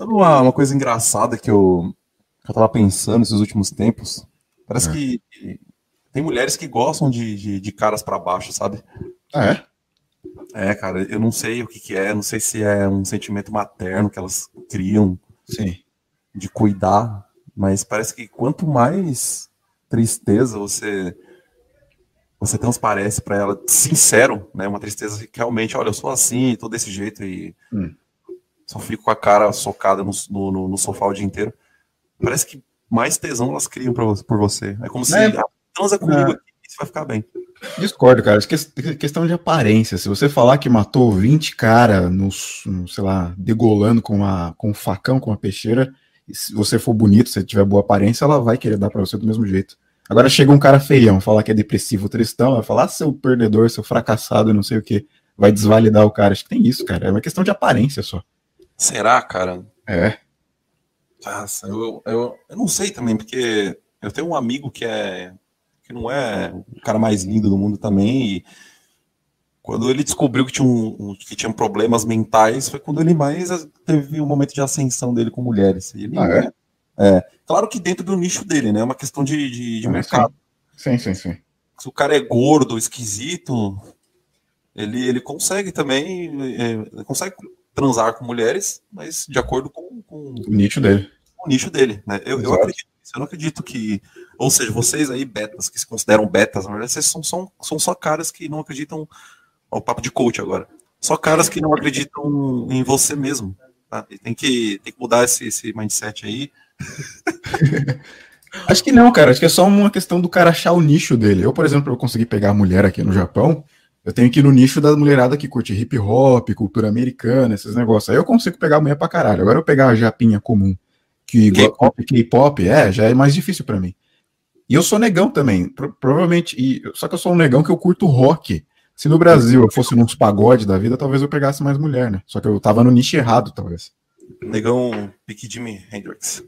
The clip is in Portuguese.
Sabe uma coisa engraçada que eu tava pensando esses últimos tempos? Parece que tem mulheres que gostam de caras pra baixo, sabe? É? É, cara, eu não sei o que é, não sei se é um sentimento materno que elas criam. Sim. De cuidar, mas parece que quanto mais tristeza você transparece pra ela, sincero, né? Uma tristeza que realmente, olha, eu sou assim, tô desse jeito e só fico com a cara socada no sofá o dia inteiro. Parece que mais tesão elas criam por você. É como se transa comigo aqui, você vai ficar bem. Discordo, cara. Questão de aparência. Se você falar que matou 20 caras, sei lá, degolando com um facão, com uma peixeira, e se você for bonito, se tiver boa aparência, ela vai querer dar pra você do mesmo jeito. Agora chega um cara feião, falar que é depressivo, tristão, vai falar, seu perdedor, seu fracassado, não sei o que, vai desvalidar o cara. Acho que tem isso, cara. É uma questão de aparência só. Será, cara? É. Nossa, eu não sei também, porque eu tenho um amigo que não é o cara mais lindo do mundo também, e quando ele descobriu que tinha problemas mentais, foi quando ele mais teve um momento de ascensão dele com mulheres. E ele, claro que dentro do nicho dele, né? É uma questão de mercado. Sim. Se o cara é gordo, esquisito, ele consegue também, consegue transar com mulheres, mas de acordo com o nicho dele. O nicho dele, né? Eu acredito. Eu não acredito que... Ou seja, vocês aí, betas, que se consideram betas, na verdade, vocês são só caras que não acreditam... Ó, papo de coach agora. Só caras que não acreditam em você mesmo. Tá? E tem que mudar esse mindset aí. Acho que não, cara. Acho que é só uma questão do cara achar o nicho dele. Eu, por exemplo, pra eu conseguir pegar a mulher aqui no Japão, eu tenho que ir no nicho da mulherada que curte hip-hop, cultura americana, esses negócios. Aí eu consigo pegar a mulher pra caralho. Agora eu pegar a japinha comum. Que K-pop já é mais difícil pra mim. E eu sou negão também, provavelmente. Só que eu sou um negão que eu curto rock. Se no Brasil eu fosse nos pagodes da vida, talvez eu pegasse mais mulher, né? Só que eu tava no nicho errado, talvez. Negão, pique Jimi Hendrix.